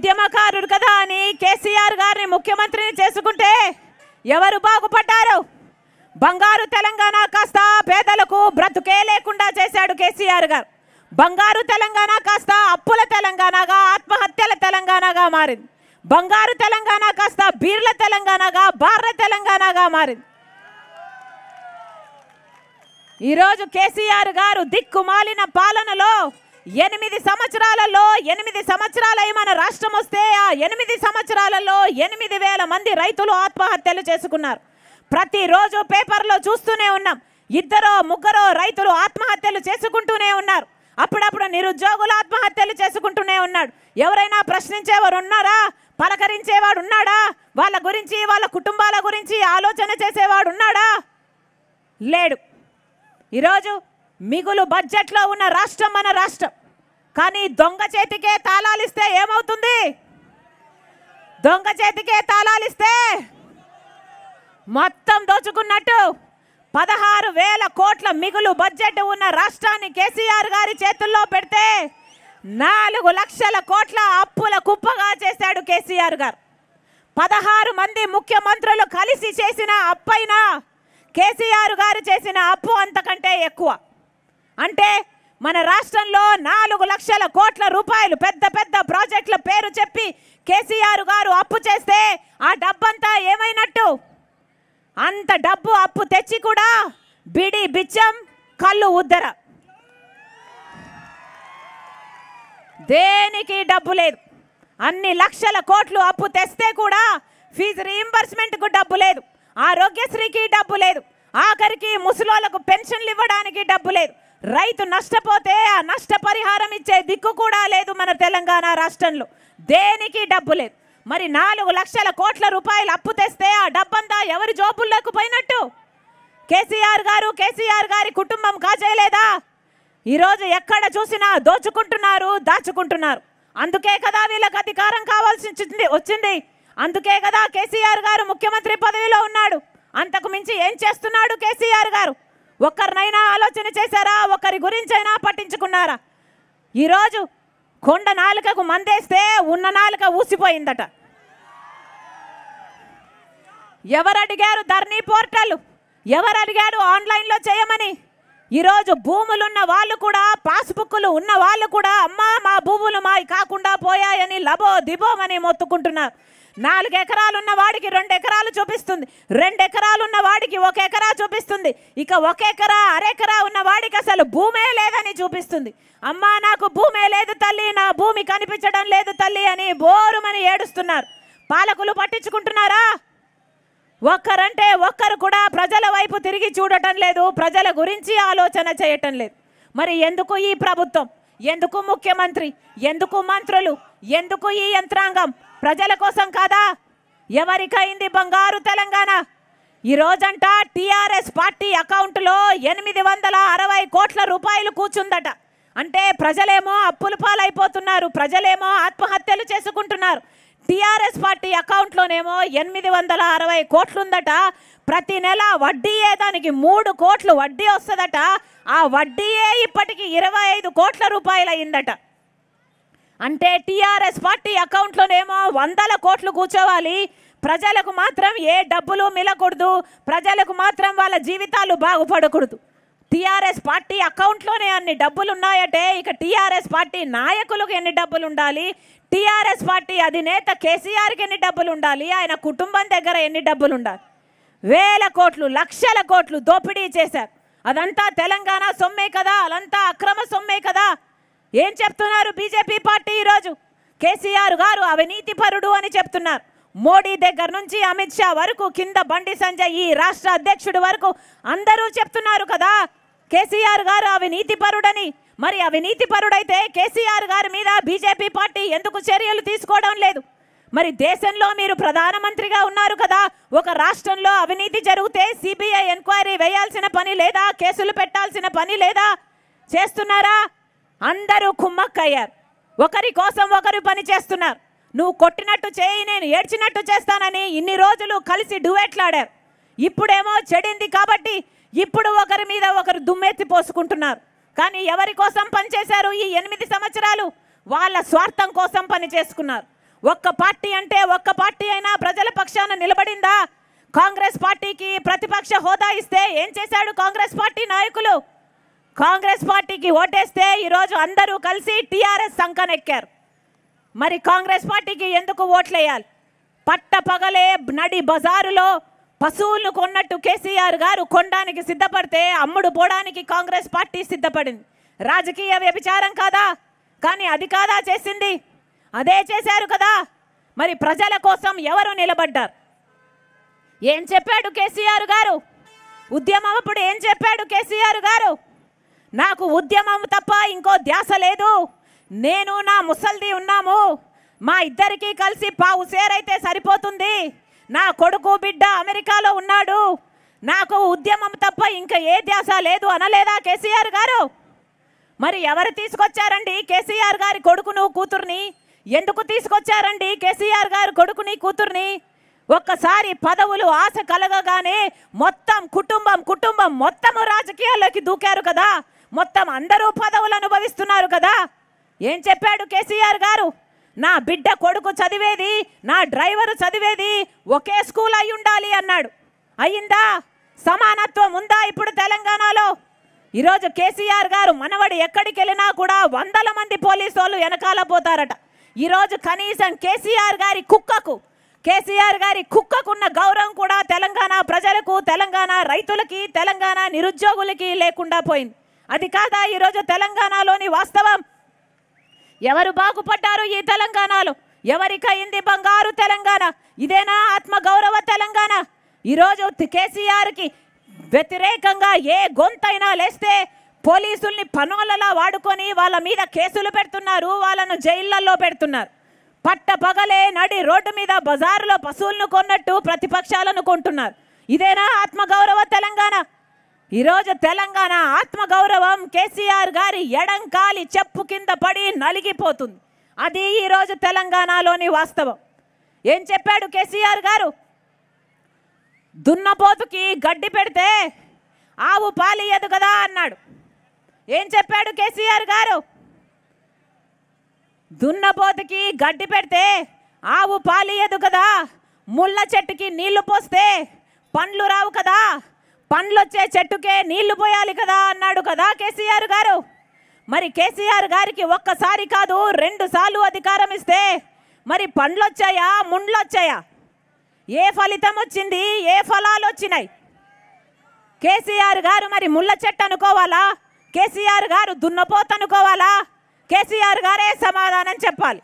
ఉద్యమకారుడు కదా అని కేసీఆర్ గారిని ముఖ్యమంత్రిని చేసుకుంటే ఎవరు బాగుపడ్డారు? బంగారు తెలంగాణ కాస్త పేదలకు బ్రతుకే లేకుండా చేశాడు కేసీఆర్ గారు. బంగారు తెలంగాణ కాస్త అప్పుల తెలంగాణగా, ఆత్మహత్యల తెలంగాణగా మారింది. బంగారు తెలంగాణ కాస్త బీర్ల తెలంగాణగా, బార్ల తెలంగాణగా మారింది. ఈరోజు కేసీఆర్ గారు దిక్కుమాలిన పాలనలో 8 సంవత్సరాలలో 8 సంవత్సరాలు మన రాష్ట్రం వస్తే ఆ 8 సంవత్సరాలలో 8,000 మంది రైతులు ఆత్మహత్యలు చేసుకున్నారు. ప్రతిరోజు పేపర్లో చూస్తూనే ఉన్నాం, 2-3 రైతులు ఆత్మహత్యలు చేసుకుంటూనే ఉన్నారు. అప్పుడప్పుడు నిరుద్యోగులు ఆత్మహత్యలు చేసుకుంటూనే ఉన్నాడు. ఎవరైనా ప్రశ్నించేవారు ఉన్నారా? పలకరించేవాడు ఉన్నాడా? వాళ్ళ గురించి, వాళ్ళ కుటుంబాల గురించి ఆలోచన చేసేవాడు ఉన్నాడా? లేడు. ఈరోజు మిగులు బడ్జెట్లో ఉన్న రాష్ట్రం మన రాష్ట్రం. కానీ దొంగ చేతికే తాళాలిస్తే ఏమవుతుంది? దొంగ చేతికే తాళాలిస్తే మొత్తం దోచుకున్నట్టు. 16,000 కోట్ల మిగులు బడ్జెట్ ఉన్న రాష్ట్రాన్ని కేసీఆర్ గారి చేతుల్లో పెడితే 4 లక్షల కోట్ల అప్పుల కుప్పగా చేశాడు కేసీఆర్ గారు. 16 మంది ముఖ్యమంత్రులు కలిసి చేసిన అప్పైనా కేసీఆర్ గారు చేసిన అప్పు అంతకంటే ఎక్కువ. అంటే మన రాష్ట్రంలో 4 లక్షల కోట్ల రూపాయలు పెద్ద పెద్ద ప్రాజెక్టుల పేరు చెప్పి కేసీఆర్ గారు అప్పు చేస్తే ఆ డబ్బంతా ఏమైనట్టు? అంత డబ్బు అప్పు తెచ్చి కూడా బిడి బిచ్చం, కళ్ళు ఉద్దర, దేనికి డబ్బు లేదు. అన్ని లక్షల కోట్లు అప్పు తెస్తే కూడా ఫీజు రీయింబర్స్మెంట్కు డబ్బు లేదు, ఆరోగ్యశ్రీకి డబ్బు లేదు, ఆఖరికి ముసలోళ్లకు పెన్షన్లు ఇవ్వడానికి డబ్బు లేదు. రైతు నష్టపోతే ఆ నష్టపరిహారం ఇచ్చే దిక్కు కూడా లేదు మన తెలంగాణ రాష్ట్రంలో, దేనికి డబ్బు లేదు. మరి 4 లక్షల కోట్ల రూపాయలు అప్పు తెస్తే ఆ డబ్బంతా ఎవరి జోబుల్లోకి పోయినట్టు? కేసీఆర్ గారు, కేసీఆర్ గారి కుటుంబం కాజేయలేదా? ఈరోజు ఎక్కడ చూసినా దోచుకుంటున్నారు, దాచుకుంటున్నారు. అందుకే కదా వీళ్ళకి అధికారం కావాల్సి వచ్చింది. అందుకే కదా కేసీఆర్ గారు ముఖ్యమంత్రి పదవిలో ఉన్నాడు. అంతకు మించి ఏం చేస్తున్నాడు కేసీఆర్ గారు? ఒక్కరినైనా ఆలోచన చేశారా? ఒకరి గురించైనా పట్టించుకున్నారా? ఈరోజు కొండ నాలుకకు మందేస్తే ఉన్న నాలుక ఊసిపోయిందట. ఎవరు అడిగారు ధర్నీ పోర్టల్? ఎవరు అడిగారు ఆన్లైన్లో చేయమని? ఈరోజు భూములున్న వాళ్ళు కూడా, పాస్బుక్లు ఉన్న వాళ్ళు కూడా అమ్మ మా భూములు మావి కాకుండా పోయాయని లబో దిబోమని మొత్తుకుంటున్నారు. 4 ఎకరాలున్న వాడికి 2 ఎకరాలు చూపిస్తుంది, 2 ఎకరాలున్న వాడికి 1 ఎకరా చూపిస్తుంది, ఇక 1 ఎకరా అరెకరా ఉన్న వాడికి అసలు భూమే లేదని చూపిస్తుంది. అమ్మా నాకు భూమే లేదు తల్లి, నా భూమి కనిపించడం లేదు తల్లి అని బోరుమని ఏడుస్తున్నారు. పాలకులు పట్టించుకుంటున్నారా? ఒక్కరంటే ఒక్కరు కూడా ప్రజల వైపు తిరిగి చూడటం లేదు, ప్రజల గురించి ఆలోచన చేయటం లేదు. మరి ఎందుకు ఈ ప్రభుత్వం? ఎందుకు ముఖ్యమంత్రి? ఎందుకు మంత్రులు? ఎందుకు ఈ యంత్రాంగం? ప్రజల కోసం కాదా? ఎవరికైంది బంగారు తెలంగాణ? ఈరోజంట టీఆర్ఎస్ పార్టీ అకౌంట్లో 860 కోట్ల రూపాయలు కూర్చుందట. అంటే ప్రజలేమో అప్పుల పాలైపోతున్నారు, ప్రజలేమో ఆత్మహత్యలు చేసుకుంటున్నారు. టీఆర్ఎస్ పార్టీ అకౌంట్లోనేమో 860 కోట్లుందట. ప్రతి నెల వడ్డీయే, దానికి 3 కోట్లు వడ్డీ వస్తుందట. ఆ వడ్డీయే ఇప్పటికి 25 కోట్ల రూపాయలు అయిందట. అంటే టీఆర్ఎస్ పార్టీ అకౌంట్లోనేమో 100 కోట్లు కూర్చోవాలి, ప్రజలకు మాత్రం ఏ డబ్బులు మిలకూడదు, ప్రజలకు మాత్రం వాళ్ళ జీవితాలు బాగుపడకూడదు. టీఆర్ఎస్ పార్టీ అకౌంట్లోనే అన్ని డబ్బులు ఉన్నాయంటే ఇక టీఆర్ఎస్ పార్టీ నాయకులకు ఎన్ని డబ్బులు ఉండాలి? టీఆర్ఎస్ పార్టీ అధినేత కేసీఆర్కి ఎన్ని డబ్బులు ఉండాలి? ఆయన కుటుంబం దగ్గర ఎన్ని డబ్బులు ఉండాలి? 1,000 కోట్లు, 1,00,000 కోట్లు దోపిడీ చేశారు. అదంతా తెలంగాణ సొమ్మే కదా, అదంతా అక్రమ సొమ్మే కదా. ఏం చెప్తున్నారు బీజేపీ పార్టీ? ఈరోజు కేసీఆర్ గారు అవినీతి పరుడు అని చెప్తున్నారు. మోడీ దగ్గర నుంచి అమిత్ షా వరకు, కింద బండి సంజయ్ ఈ రాష్ట్ర అధ్యక్షుడు వరకు అందరూ చెప్తున్నారు కదా కేసీఆర్ గారు అవినీతి పరుడని. మరి అవినీతి పరుడైతే కేసీఆర్ గారి మీద బీజేపీ పార్టీ ఎందుకు చర్యలు తీసుకోవడం లేదు? మరి దేశంలో మీరు ప్రధానమంత్రిగా ఉన్నారు కదా, ఒక రాష్ట్రంలో అవినీతి జరిగితే సిబిఐ ఎంక్వైరీ వేయాల్సిన పని లేదా? కేసులు పెట్టాల్సిన పని లేదా? చేస్తున్నారా? అందరూ కుమ్మక్కయ్యారు, ఒకరి కోసం ఒకరు పని చేస్తున్నారు. నువ్వు కొట్టినట్టు చేయి, నేను ఏడ్చినట్టు చేస్తానని ఇన్ని రోజులు కలిసి డ్యూయెట్లాడారు. ఇప్పుడేమో చెడింది కాబట్టి ఇప్పుడు ఒకరి మీద ఒకరు దుమ్మెత్తి పోసుకుంటున్నారు. కానీ ఎవరి కోసం పనిచేశారు ఈ 8 సంవత్సరాలు? వాళ్ళ స్వార్థం కోసం పని చేసుకున్నారు. पार्टी अंटे पार्टी अयिना प्रजल पक्षान निलबडिंदा। कांग्रेस पार्टी की प्रतिपक्ष होदा इस्ते एं चेसाडु कांग्रेस पार्टी नायकुलु? कांग्रेस पार्टी की ओटेस्ते ई रोजु अंदरू कलिसि टीआरएस संकनेक्कारु। मरी कांग्रेस पार्टी की एंदुकु ओट्लेयाल? पट्टपगले नडी बजारुलो पशुवुलनु कोन्नट्टु केसीआर गारु कोंडानिकि सिद्धपडिते अम्मुडु पोडानिकि कांग्रेस पार्टी सिद्धपडिंदि। राजकीय व्यभिचारं कादा? कानी अदि कादा चेसिंदि? అదే చేశారు కదా। మరి ప్రజల కోసం ఎవరు నిలబడ్డారు? ఏం చెప్పాడు కేసీఆర్ గారు? ఉద్యమమప్పుడు ఏం చెప్పాడు కేసీఆర్ గారు? నాకు ఉద్యమం తప్ప ఇంకో ధ్యాస లేదు, నేను నా ముసల్ది ఉన్నాము, మా ఇద్దరికి కలిసి పావు సేరైతే సరిపోతుంది, నా కొడుకు బిడ్డ అమెరికాలో ఉన్నాడు, నాకు ఉద్యమం తప్ప ఇంకా ఏ ధ్యాస లేదు అనలేదా కేసీఆర్ గారు? మరి ఎవరు తీసుకొచ్చారండి కేసీఆర్ గారి కొడుకును కూతుర్ని? ఎందుకు తీసుకొచ్చారండి కేసీఆర్ గారు కొడుకుని కూతుర్ని? ఒక్కసారి పదవులు ఆశ కలగగానే మొత్తం కుటుంబం మొత్తం రాజకీయాల్లోకి దూకారు కదా, మొత్తం అందరూ పదవులు అనుభవిస్తున్నారు కదా। ఏం చెప్పాడు కేసీఆర్ గారు? నా బిడ్డ కొడుకు చదివేది, నా డ్రైవర్ చదివేది ఒకే స్కూల్ అయి ఉండాలి అన్నాడు। అయ్యిందా? సమానత్వం ఉందా ఇప్పుడు తెలంగాణలో? ఈ రోజు కేసీఆర్ గారు మనవడి ఎక్కడికి వెళ్ళినా కూడా వందల మంది పోలీసులు వెనకాల పోతారట। ఈ రోజు కనీసం కేసీఆర్ గారి కుక్కకు ఉన్న గౌరవం కూడా తెలంగాణ ప్రజలకు, తెలంగాణ రైతులకు, తెలంగాణ నిరుద్యోగులకు లేకుండా పోయింది। అది కాదా ఈ రోజు తెలంగాణలోని వాస్తవం? ఎవరు బాగుపడ్డారు ఈ తెలంగాణలో? ఎవరికైంది బంగారు తెలంగాణ? ఇదేనా ఆత్మ గౌరవ తెలంగాణ? ఈ రోజు కేసీఆర్ కి వ్యతిరేకంగా ఏ గొంతైనా లేస్తే పోలీసుల్ని పనులలా వాడుకొని వాళ్ళ మీద కేసులు పెడుతున్నారు, వాళ్ళను జైళ్ళల్లో పెడుతున్నారు। పట్టపగలే నడి రోడ్డు మీద బజారులో పశువులను కొన్నట్టు ప్రతిపక్షాలను కొంటున్నారు। ఇదేనా ఆత్మగౌరవ తెలంగాణ? ఈరోజు తెలంగాణ ఆత్మగౌరవం కేసీఆర్ గారి ఎడంకాలి చెప్పు కింద పడి నలిగిపోతుంది। అది ఈరోజు తెలంగాణలోని వాస్తవం। ఏం చెప్పాడు కేసీఆర్ గారు? దున్నపోతుకి గడ్డి పెడితే ఆవు పాలియదు కదా అన్నాడు। ఏం చెప్పాడు కేసీఆర్ గారు? దున్నపోతుకి గడ్డి పెడితే ఆవు పాలియదు కదా, ముళ్ళ చెట్టుకి నీళ్లు పోస్తే పండ్లు రావు కదా, పండ్లు వచ్చే చెట్టుకే నీళ్లు పోయాలి కదా అన్నాడు కదా కేసీఆర్ గారు। మరి కేసీఆర్ గారికి ఒక్కసారి కాదు 2 సార్లు అధికారం ఇస్తే మరి పండ్లు వచ్చాయా, ముండ్లు వచ్చాయా? ఏ ఫలితం వచ్చింది? ఏ ఫలాలు వచ్చినాయి? కేసీఆర్ గారు మరి ముళ్ళ చెట్టు అనుకోవాలా? కేసీఆర్ గారు దున్నపోతనుకోవాలా? కేసీఆర్ గారే సమాధానం చెప్పాలి।